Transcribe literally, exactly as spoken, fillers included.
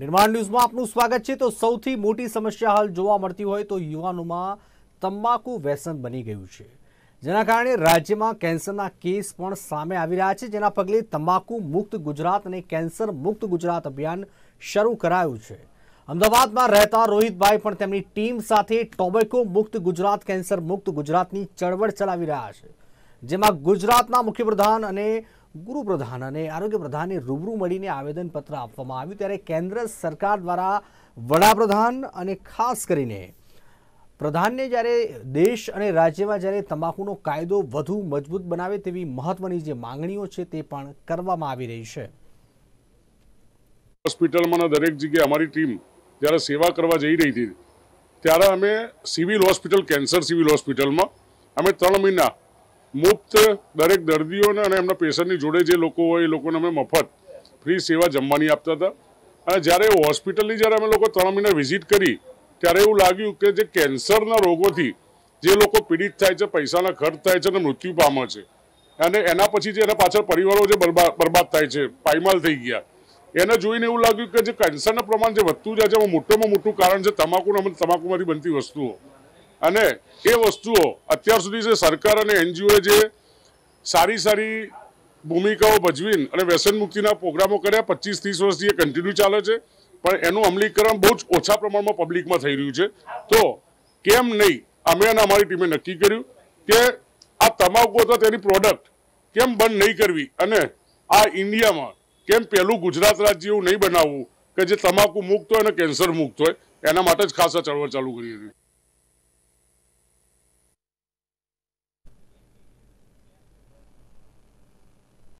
निर्माण न्यूज में आपनु स्वागत है। तो सौथी मोटी समस्या हाल जोवा मळती होय तो युवानोमां तंबाकू व्यसन बनी गयुं छे, जेना कारणे राज्यमां केन्सरना केस पण सामे आवी रह्या छे। जेना पगले तंबाकू मुक्त गुजरात अने केन्सर मुक्त गुजरात अभियान शरू करायुं छे। अमदावाद में रहता रोहितभाई पण तेमनी टीम साथे टोबेको मुक्त गुजरात केन्सर मुक्त गुजरातनी चळवळ चलावी रह्या छे, जेमां गुजरातना मुख्यप्रधान अने गुरु प्रधान अने आरोग्य प्रधाने रूबरू मळीने आवेदनपत्र आपवामां आव्युं। त्यारे केंद्र सरकार द्वारा वडाप्रधान अने खास करीने प्रधानने ज्यारे देश अने राज्यमां ज्यारे तंबाकूनो कायदो વધુ मजबूत बनावे तेवी महत्वनी जे मांगणीओ छे ते पण करवामां आवी रही छे। હોસ્પિટલમાંના દરેક જગ્યાએ અમારી ટીમ જ્યારે સેવા કરવા જઈ રહી હતી ત્યારે અમે સિવિલ હોસ્પિટલ કેન્સર સિવિલ હોસ્પિટલમાં અમે ત્રણ મહિના मुफ्त दरेक दर्दीओने अने एमना पेशेंटनी जोड़े जे लोको होय ए लोकोने अमे मफत फ्री सेवा जमवानी आपता हता। अने ज्यारे होस्पिटलनी ज्यारे अमे लोको त्रण महीना विजिट करी त्यारे एवुं लाग्युं के जे केन्सरना रोगोथी जे लोको पीड़ित थाय छे, पैसाना खर्च थाय छे अने मृत्यु पामे छे अने एना पछी जे एना पाछळ परिवारो जे बरबाद बरबाद थाय छे, पायमाल थई गया, एने जोईने एवुं लाग्युं के जे केन्सरना प्रमाण जे वधतुं जाय छे एमां मोटामां मोटुं कारण छे तंबाकूनो अने तंबाकूमांथी बनती वस्तुओ। अने ए वस्तुओ अत्यार सुधी जे सरकार अने एनजीओए जे सारी सारी भूमिकाओ भजवीन अने व्यसन मुक्तिना प्रोग्रामो कर्या पच्चीस तीस वर्षथी ए कंटीन्यू चाले छे, पण एनुं अमलीकरण बहु ज ओछा प्रमाणमां पब्लिकमां थई रह्युं छे। तो केम नहीं अमे अने अमारी टीमे नक्की कर्युं के आ तंबाकू अथवा तेनी प्रोडक्ट केम बंध नहीं करवी अने आ इंडियामां केम पहेलुं गुजरात राज्य एवुं नहीं बनाववुं के जे तंबाकू मुक्त होय अने केन्सर मुक्त होय, एना माटे ज खास चळवळ चालू करी हती।